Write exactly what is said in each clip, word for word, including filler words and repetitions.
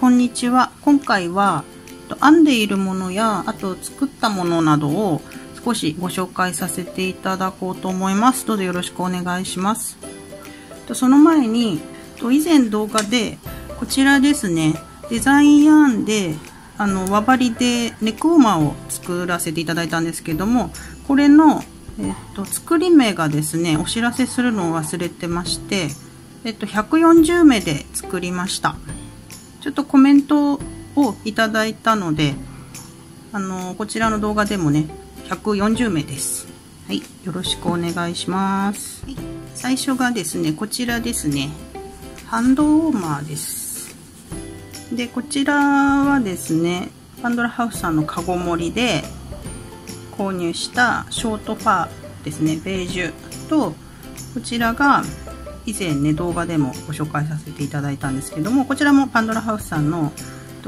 こんにちは。今回は編んでいるものやあと作ったものなどを少しご紹介させていただこうと思います。どうぞよろしくお願いします。その前に以前動画でこちらですね、デザインヤーンであの輪針でネックウォーマーを作らせていただいたんですけども、これの、えっと、作り目がですねお知らせするのを忘れてまして、えっと、ひゃくよんじゅうめで作りました。ちょっとコメントをいただいたので、あのこちらの動画でもねひゃくよんじゅうめいです。はい、よろしくお願いします。はい、最初がですねこちらですね、ハンドウォーマーです。でこちらはですねパンドラハウスさんのカゴ盛りで購入したショートファーですね、ベージュと、こちらが以前ね動画でもご紹介させていただいたんですけども、こちらもパンドラハウスさんの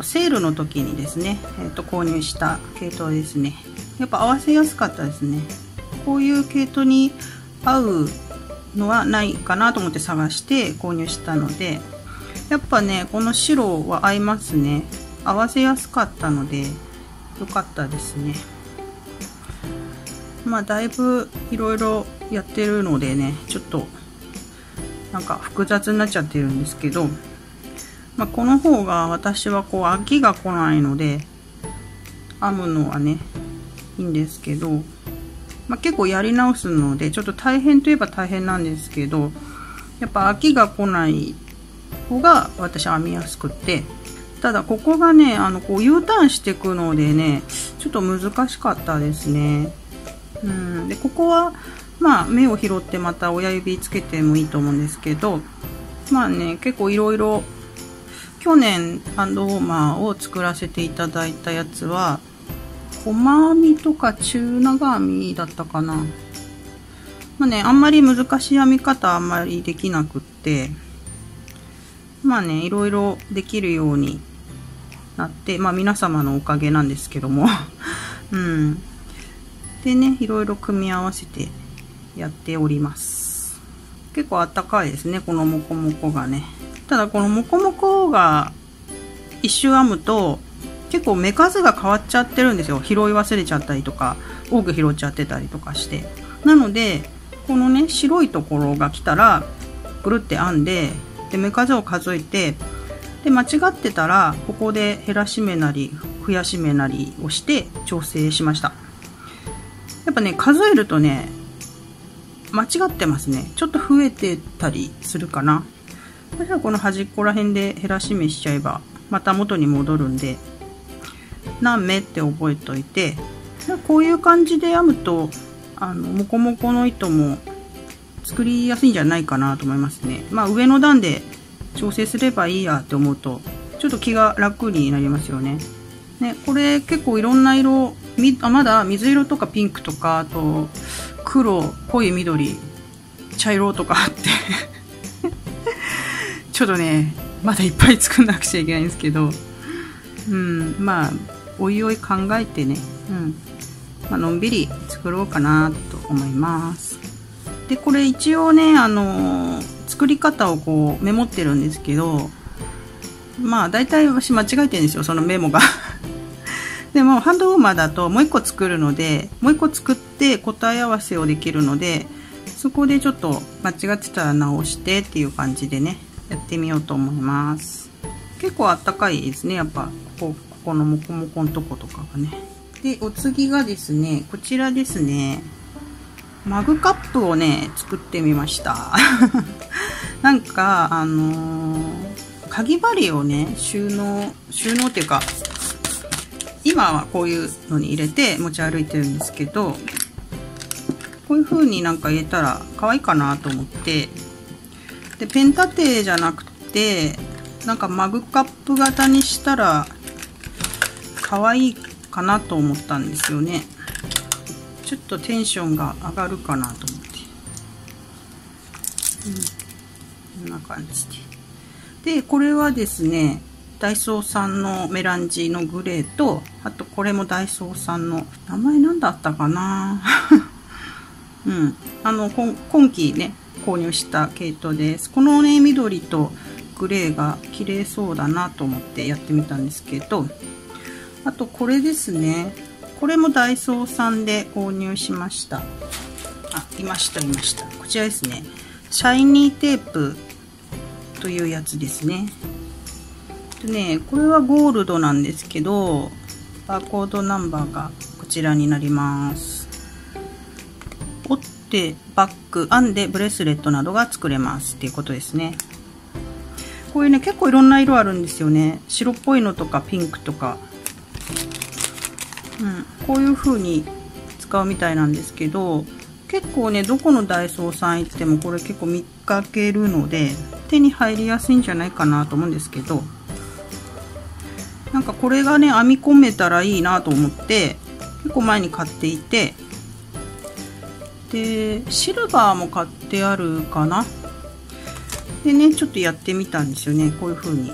セールの時にですね、えー、と購入した系統ですね。やっぱ合わせやすかったですね。こういう系統に合うのはないかなと思って探して購入したので、やっぱねこの白は合いますね。合わせやすかったので良かったですね。まあだいぶいろいろやってるのでねちょっとなんか複雑になっちゃってるんですけど、まあ、この方が私はこう飽きが来ないので編むのはねいいんですけど、まあ、結構やり直すのでちょっと大変といえば大変なんですけど、やっぱ飽きが来ない方が私編みやすくって、ただここがねあのこう U ターンしていくのでねちょっと難しかったですね。うん、でここはまあ目を拾ってまた親指つけてもいいと思うんですけど、まあね結構いろいろ去年ハンドウォーマーを作らせていただいたやつは細編みとか中長編みだったかな。まあねあんまり難しい編み方あんまりできなくって、まあねいろいろできるようになって、まあ皆様のおかげなんですけどもうん、でねいろいろ組み合わせてやっております。結構あったかいですねこのモコモコがね。ただこのモコモコが一周編むと結構目数が変わっちゃってるんですよ。拾い忘れちゃったりとか多く拾っちゃってたりとかして、なのでこのね白いところが来たらぐるって編んで、で目数を数えて、で間違ってたらここで減らし目なり増やし目なりをして調整しました。やっぱね数えるとね間違ってますね。ちょっと増えてたりするかな。じゃあこの端っこら辺で減らし目しちゃえばまた元に戻るんで、何目って覚えといて、こういう感じで編むとあのモコモコの糸も作りやすいんじゃないかなと思いますね。まあ上の段で調整すればいいやって思うとちょっと気が楽になりますよね。ねこれ結構いろんな色、あまだ水色とかピンクとか、あと黒、濃い緑、茶色とかあってちょっとねまだいっぱい作んなくちゃいけないんですけど、うん、まあおいおい考えてね、うんまあのんびり作ろうかなと思います。でこれ一応ねあのー、作り方をこうメモってるんですけど、まあ大体私間違えてるんですよそのメモがでもハンドウォーマーだともういっこ作るので、もういっこ作って答え合わせをできるので、そこでちょっと間違ってたら直してっていう感じでねやってみようと思います。結構あったかいですね、やっぱここ、ここのモコモコのとことかがね。でお次がですねこちらですね、マグカップをね作ってみましたなんかあのー、かぎ針をね収納収納っていうか今はこういうのに入れて持ち歩いてるんですけど、こういう風になんか入れたら可愛いかなと思って、でペン立てじゃなくてなんかマグカップ型にしたら可愛いかなと思ったんですよね。ちょっとテンションが上がるかなと思って、うん、こんな感じで。でこれはですねダイソーさんのメランジのグレーと、あとこれもダイソーさんの名前なんだったかなうんあの今期ね購入した系統です。このね緑とグレーが綺麗そうだなと思ってやってみたんですけど、あとこれですね。これもダイソーさんで購入しました。あ、いましたいました。こちらですね。シャイニーテープというやつですね。でね、これはゴールドなんですけど、バーコードナンバーがこちらになります。折ってバッグ、編んでブレスレットなどが作れますっていうことですね。こういうね、結構いろんな色あるんですよね。白っぽいのとかピンクとか。うん、こういう風に使うみたいなんですけど、結構ね、どこのダイソーさん行ってもこれ結構見かけるので、手に入りやすいんじゃないかなと思うんですけど、なんかこれがね、編み込めたらいいなと思って結構前に買っていて、でシルバーも買ってあるかな。でね、ちょっとやってみたんですよね。こういう風に、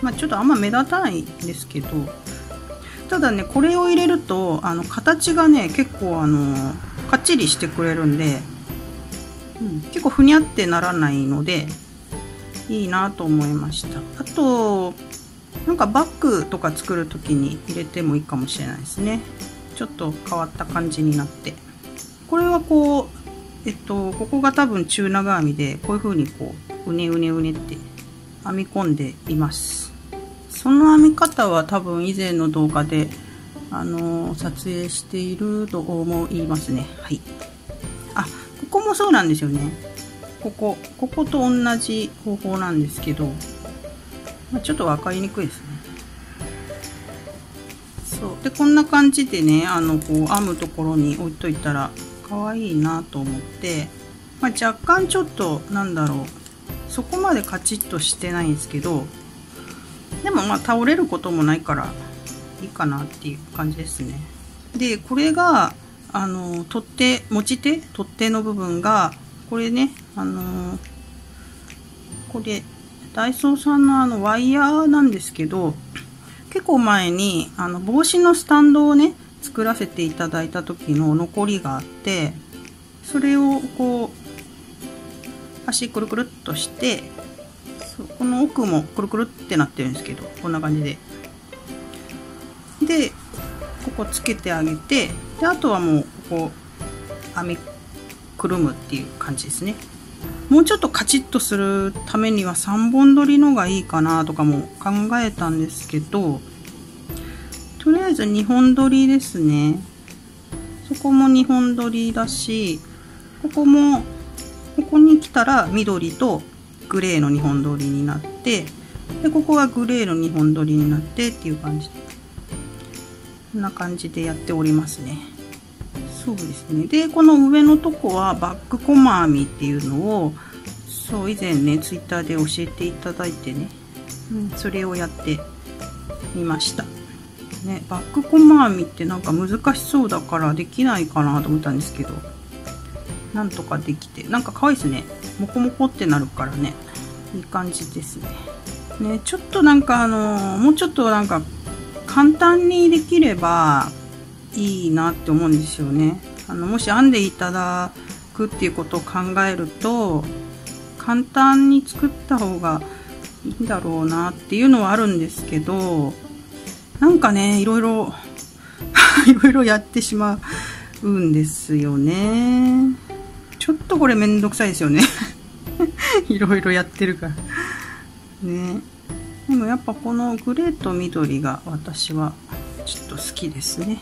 まあ、ちょっとあんま目立たないんですけど、ただね、これを入れるとあの形がね、結構あのかっちりしてくれるんで、うん、結構ふにゃってならないのでいいなと思いました。あとなんかバッグとか作る時に入れてもいいかもしれないですね。ちょっと変わった感じになって、これはこう、えっとここが多分中長編みで、こういう風にこううねうねうねって編み込んでいます。その編み方は多分以前の動画であの撮影していると思いますね。はい。あ、ここもそうなんですよね。ここここと同じ方法なんですけど、まあ、ちょっと分かりにくいですね。そうで、こんな感じでね、あのこう編むところに置いといたら可愛いなと思って、まあ、若干ちょっとなんだろう、そこまでカチッとしてないんですけど、でもまあ倒れることもないからいいかなっていう感じですね。でこれがあの取っ手、持ち手、取っ手の部分がこれね、あのー、これダイソーさんのあのワイヤーなんですけど、結構前にあの帽子のスタンドをね作らせていただいた時の残りがあって、それをこう端くるくるっとして、この奥もくるくるってなってるんですけど、こんな感じで。でここつけてあげて、であとはもうここ編みくるむっていう感じですね。もうちょっとカチッとするためにはさんぼん取りのがいいかなとかも考えたんですけど、とりあえずにほん取りですね。そこもにほん取りだし、ここもここに来たら緑とグレーのにほん取りになって、でここはグレーのにほん取りになってっていう感じで、こんな感じでやっておりますね。そうですね。でこの上のとこはバックコマ編みっていうのを、そう以前ねツイッターで教えていただいてね、うん、それをやってみました、ね、バックコマ編みってなんか難しそうだからできないかなと思ったんですけど、なんとかできて、なんか可愛いですね。モコモコってなるからね、いい感じですね。ね、ちょっとなんかあのー、もうちょっとなんか簡単にできればいいなって思うんですよね。あのもし編んでいただくっていうことを考えると、簡単に作った方がいいんだろうなっていうのはあるんですけど、なんかねいろいろいろいろやってしまうんですよね。ちょっとこれめんどくさいですよねいろいろやってるからね。でもやっぱこのグレーと緑が私はちょっと好きですね。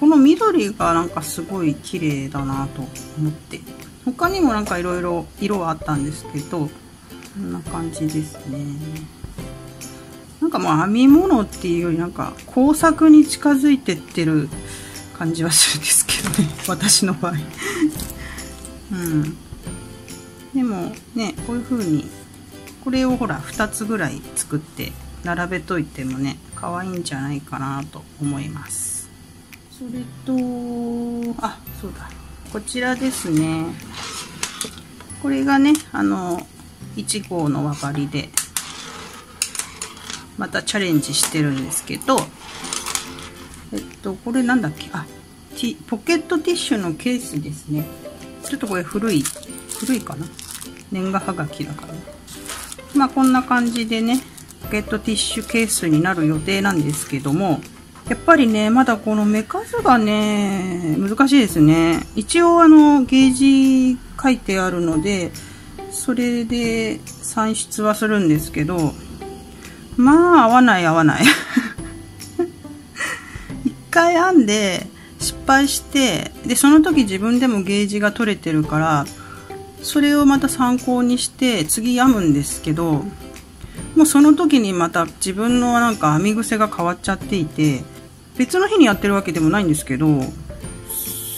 この緑がなんかすごい綺麗だなと思って、他にもなんかいろいろ色はあったんですけど、こんな感じですね。なんかもう編み物っていうよりなんか工作に近づいてってる感じはするんですけどね、私の場合うん。でもね、こういう風にこれをほらふたつぐらい作って並べといてもね、可愛いんじゃないかなと思います。それと、あ、そうだ、こちらですね。これがね、あのいち号の輪針でまたチャレンジしてるんですけど、えっとこれなんだっけ、あ、ポケットティッシュのケースですね。ちょっとこれ古い古いかな、年賀はがきだから。まあこんな感じでね、ポケットティッシュケースになる予定なんですけども、やっぱりね、まだこの目数がね、難しいですね。一応あの、ゲージ書いてあるので、それで算出はするんですけど、まあ合わない合わない。一回編んで、失敗して、で、その時自分でもゲージが取れてるから、それをまた参考にして次編むんですけど、もうその時にまた自分のなんか編み癖が変わっちゃっていて、別の日にやってるわけでもないんですけど、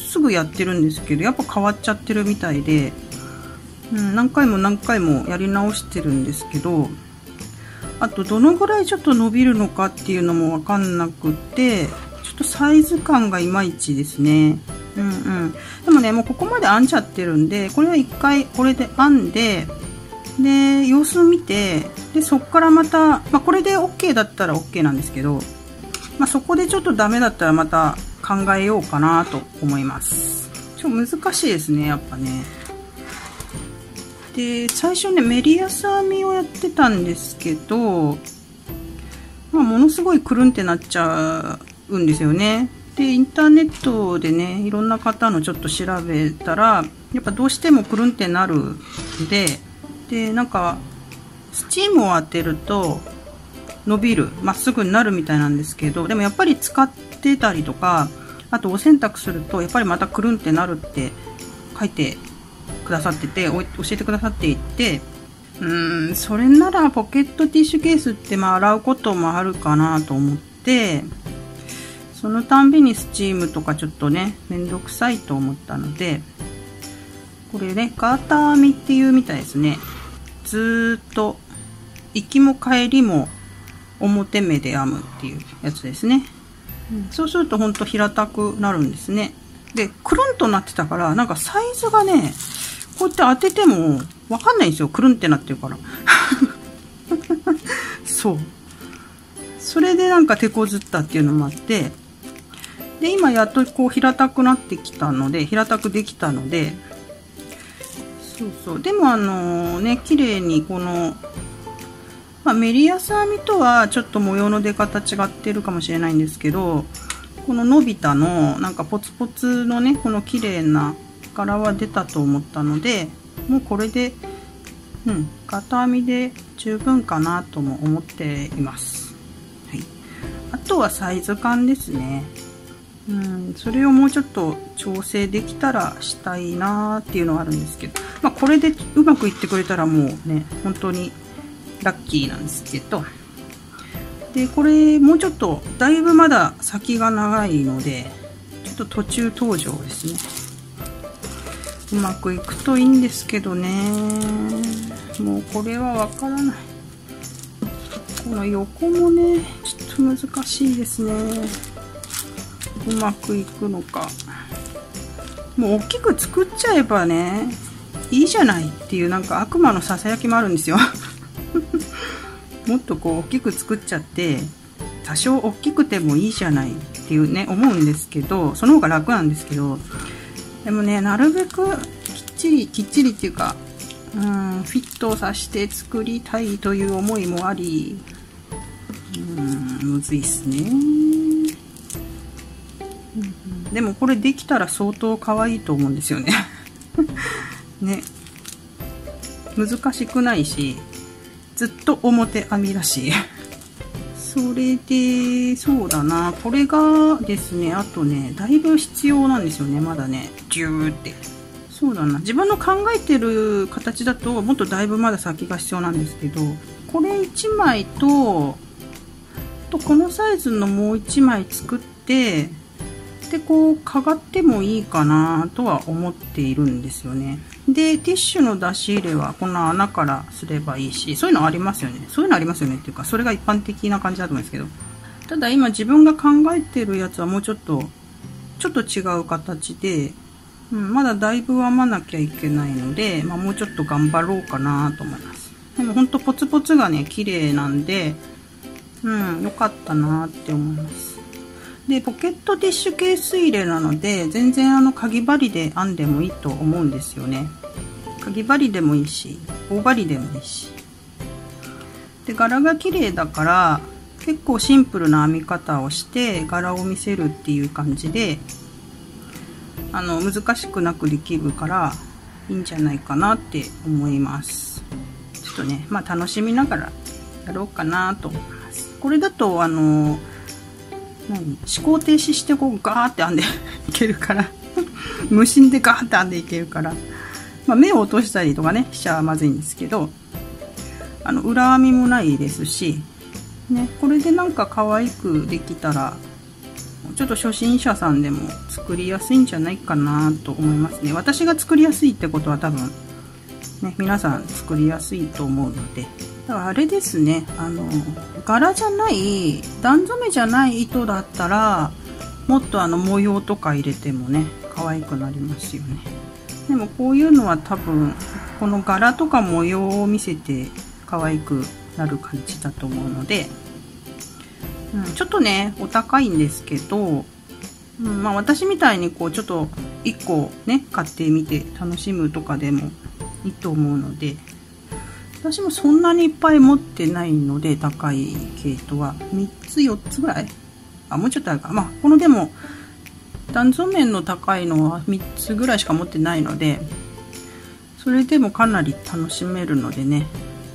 すぐやってるんですけど、やっぱ変わっちゃってるみたいで、うん、何回も何回もやり直してるんですけど、あとどのぐらいちょっと伸びるのかっていうのもわかんなくて、ちょっとサイズ感がいまいちですね。うんうん。でもね、もうここまで編んじゃってるんで、これは一回これで編んで、で、様子を見て、で、そっからまた、まあ、これで OK だったら OK なんですけど、まあ、そこでちょっとダメだったらまた考えようかなと思います。ちょっと難しいですね、やっぱね。で、最初ね、メリヤス編みをやってたんですけど、まあ、ものすごいくるんってなっちゃうんですよね。で、インターネットでね、いろんな方のちょっと調べたら、やっぱどうしてもくるんってなるんで、で、なんか、スチームを当てると伸びる、まっすぐになるみたいなんですけど、でもやっぱり使ってたりとか、あとお洗濯するとやっぱりまたくるんってなるって書いてくださってて、教えてくださっていて、うーん、それならポケットティッシュケースってまあ洗うこともあるかなと思って、そのたんびにスチームとかちょっとね、めんどくさいと思ったので、これね、ガーター編みっていうみたいですね。ずーっと行きも帰りも表目で編むっていうやつですね。うん、そうするとほんと平たくなるんですね。で、くるんとなってたから、なんかサイズがね、こうやって当ててもわかんないんですよ。くるんってなってるから。そう。それでなんか手こずったっていうのもあって、で、今やっとこう平たくなってきたので、平たくできたので、そうそう。でもあのね、綺麗にこの、まあ、メリヤス編みとはちょっと模様の出方違ってるかもしれないんですけど、こののび太のなんかポツポツのね、この綺麗な柄は出たと思ったので、もうこれで、うん、型編みで十分かなとも思っています。はい。あとはサイズ感ですね。うん、それをもうちょっと調整できたらしたいなーっていうのはあるんですけど、まあ、これでうまくいってくれたらもうね、本当にラッキーなんですけど、で、これもうちょっとだいぶまだ先が長いので、ちょっと途中登場ですね。うまくいくといいんですけどね。もうこれはわからない。この横もね、ちょっと難しいですね。うまくいくのか。もう大きく作っちゃえばね、いいじゃないっていう、なんか悪魔のささやきもあるんですよ。もっとこう大きく作っちゃって、多少大きくてもいいじゃないっていうね、思うんですけど、その方が楽なんですけど、でもね、なるべくきっちり、きっちりっていうか、うん、フィットをさせて作りたいという思いもあり、うん、むずいっすね。でもこれできたら相当可愛いと思うんですよね。ね。難しくないし、ずっと表編みだし。それで、そうだな。これがですね、あとね、だいぶ必要なんですよね。まだね、ジューって。そうだな。自分の考えてる形だと、もっとだいぶまだ先が必要なんですけど、これいちまいと、とこのサイズのもういちまい作って、で、こう、かがってもいいかなとは思っているんですよね。で、ティッシュの出し入れはこの穴からすればいいし、そういうのありますよね。そういうのありますよねっていうか、それが一般的な感じだと思うんですけど。ただ今自分が考えてるやつはもうちょっと、ちょっと違う形で、うん、まだだいぶ編まなきゃいけないので、まあ、もうちょっと頑張ろうかなと思います。でもほんとポツポツがね、綺麗なんで、うん、良かったなって思います。で、ポケットティッシュケース入れなので、全然あの、かぎ針で編んでもいいと思うんですよね。かぎ針でもいいし、棒針でもいいし。で柄が綺麗だから結構シンプルな編み方をして柄を見せるっていう感じであの難しくなくできるからいいんじゃないかなって思います。ちょっとね、まあ、楽しみながらやろうかなと思います。これだとあの何思考停止してこうガーって編んでいけるから無心でガーって編んでいけるから、まあ、目を落としたりとかねしちゃまずいんですけど、あの裏編みもないですし、ね、これでなんか可愛くできたらちょっと初心者さんでも作りやすいんじゃないかなと思いますね。私が作りやすいってことは多分、ね、皆さん作りやすいと思うので、だからあれですね、あの柄じゃない段染めじゃない糸だったらもっとあの模様とか入れてもね可愛くなりますよね。でもこういうのは多分この柄とか模様を見せて可愛くなる感じだと思うので、うん、ちょっとねお高いんですけど、うん、まあ私みたいにこうちょっといっこね買ってみて楽しむとかでもいいと思うので、私もそんなにいっぱい持ってないので高い系統はみっつよっつぐらい、あもうちょっとあるか、まあこのでも段染めの高いのはみっつぐらいしか持ってないので、それでもかなり楽しめるのでね。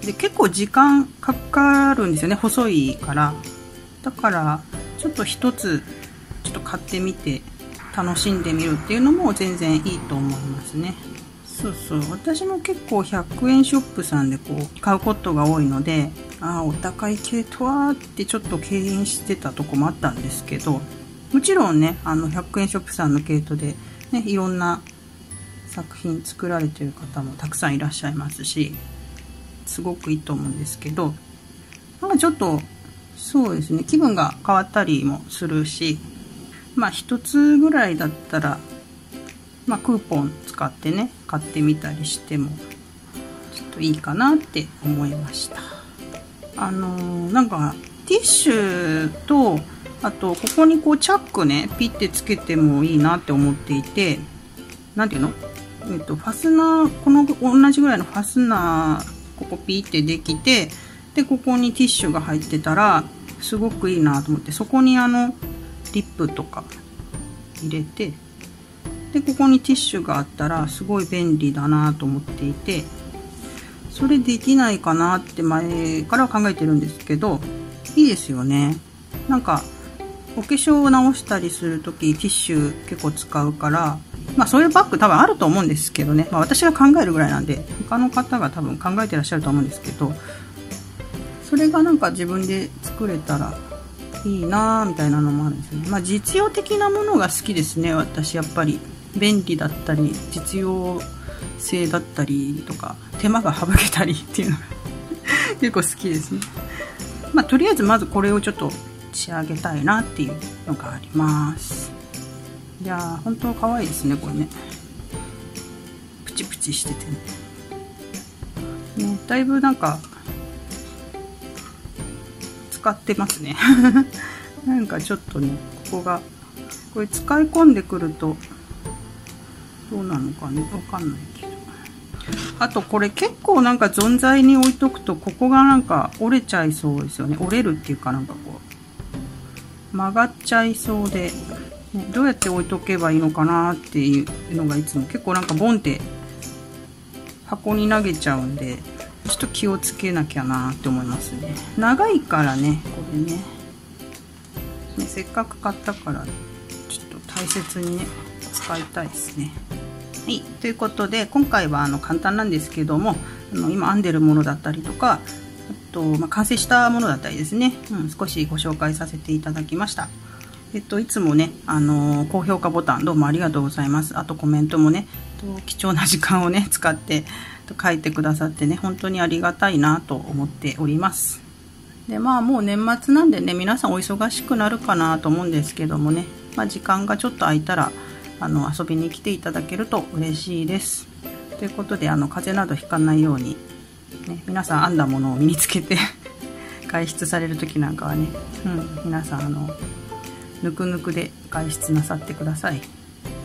で結構時間かかるんですよね、細いから。だからちょっと一つちょっと買ってみて楽しんでみるっていうのも全然いいと思いますね。そうそう、私も結構ひゃくえんショップさんでこう買うことが多いので、ああお高い系とはってちょっと敬遠してたとこもあったんですけど、もちろんねあのひゃくえんショップさんの系統で、ね、いろんな作品作られてる方もたくさんいらっしゃいますし、すごくいいと思うんですけど、なんかちょっとそうですね、気分が変わったりもするし、まあひとつぐらいだったら、まあ、クーポン使ってね買ってみたりしてもちょっといいかなって思いました。あのー、なんかティッシュとあとここにこうチャックねピッてつけてもいいなって思っていて、何ていうの、えっと、ファスナー、この同じぐらいのファスナーここピッてできて、でここにティッシュが入ってたらすごくいいなと思って、そこにあのリップとか入れて、でここにティッシュがあったらすごい便利だなと思っていて、それできないかなって前から考えてるんですけど、いいですよね。なんかお化粧を直したりするときティッシュ結構使うから、まあ、そういうバッグ多分あると思うんですけどね、まあ、私が考えるぐらいなんで他の方が多分考えてらっしゃると思うんですけど、それがなんか自分で作れたらいいなみたいなのもあるんですよね。まあ実用的なものが好きですね、私やっぱり。便利だったり実用性だったりとか手間が省けたりっていうのが結構好きですね。まあとりあえずまずこれをちょっと仕上げたいなっていうのがあります。いやー本当可愛いですねこれね、プチプチしてて ね, ねだいぶなんか使ってますねなんかちょっとねここがこれ使い込んでくるとどうなのかねわかんないけど、あとこれ結構なんか存在に置いとくとここがなんか折れちゃいそうですよね、折れるっていうかなんかこう曲がっちゃいそうで、ね、どうやって置いとけばいいのかなっていうのがいつも結構なんかボンって箱に投げちゃうんで、ちょっと気をつけなきゃなって思いますね。長いからねこれ ね, ねせっかく買ったからちょっと大切にね使いたいですね。はい、ということで今回はあの簡単なんですけども、あの今編んでるものだったりとか、あと、まあ、完成したものだったりですね、うん、少しご紹介させていただきました。えっと、いつもね、あのー、高評価ボタンどうもありがとうございます。あとコメントもね、と貴重な時間をね使ってと書いてくださってね、本当にありがたいなと思っております。で、まあもう年末なんでね、皆さんお忙しくなるかなと思うんですけどもね、まあ、時間がちょっと空いたらあの遊びに来ていただけると嬉しいです。ということであの風邪などひかないように、ね、皆さん編んだものを身につけて外出される時なんかはね、うん、皆さんあのぬくぬくで外出なさってください。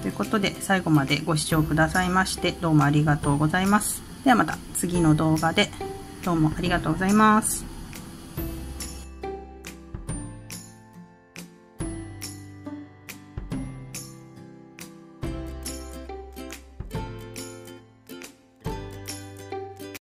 ということで最後までご視聴くださいましてどうもありがとうございます。ではまた次の動画でどうもありがとうございます。